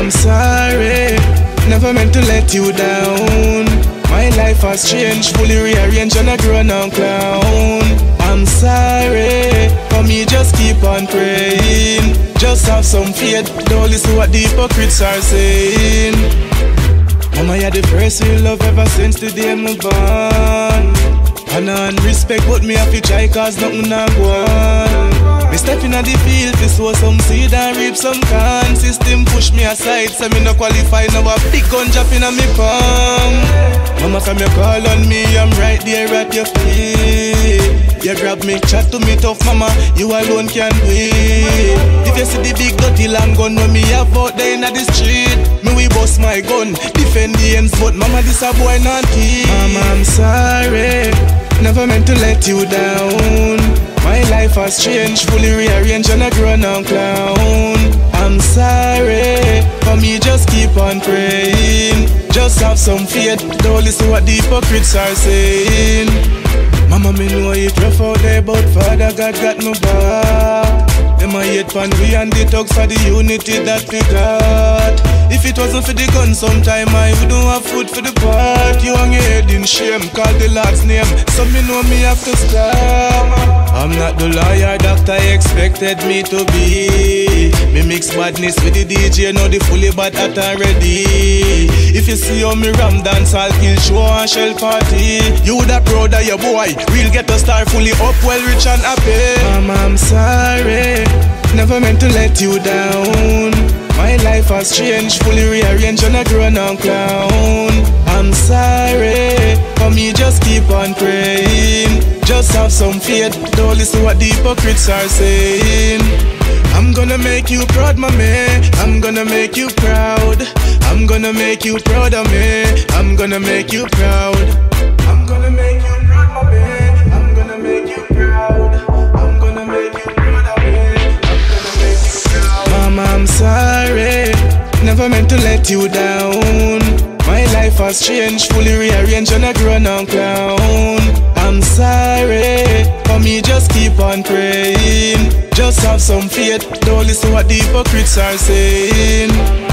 I'm sorry, never meant to let you down. My life has changed, fully rearranged and I grown on clown. I'm sorry, for me just keep on praying. Just have some faith, don't listen what the hypocrites are saying. Mama, you're the first real love ever since the day I'm born. Honor and respect, but me have to try cause nothing I want. Me step in the field to sow some seed and reap some corn. System push me aside, so me no qualify. Now a big gun drop in me palm. Mama, come you call on me, I'm right there at your feet. You grab me, chat to me tough, mama, you alone can do it. If you see the big dirty long gun when me have out there in the street, me we bust my gun, defend the ends, but mama, this a boy not key. Mama, I'm sorry, never meant to let you down. My life has changed, fully rearranged and I grown on clown. I'm sorry, for me just keep on praying. Just have some faith, don't listen what the hypocrites are saying. Mama, me know you rough out there, but Father God got my back. Them a hate pan we and the thugs for the unity that we got. If it wasn't for the gun, sometime I wouldn't have food for the pot. You hang your head in shame, call the Lord's name. Some me know me have to stop. I'm not the lawyer doctor expected me to be. Me mix badness with the DJ, now the fully bad at already. If you see how me ram dance, I'll kill show and shell party. You that proud of your boy, real get a star fully up, well rich and happy. Mama, I'm sorry, never meant to let you down. My life has changed, fully rearranged and I grown on clown. I'm sorry, for me just keep on praying. Just have some faith, don't listen what the hypocrites are saying. I'm gonna make you proud, mommy, I'm gonna make you proud. I'm gonna make you proud of me, I'm gonna make you proud. I'm gonna make you proud, mommy, I'm gonna make you proud. I'm gonna make you proud of me, I'm gonna make you proud. Mama, I'm sorry, never meant to let you down. My life has changed, fully rearranged and I grown on clown. I'm sorry, for me just keep on praying. Just have some faith, don't listen what the hypocrites are saying.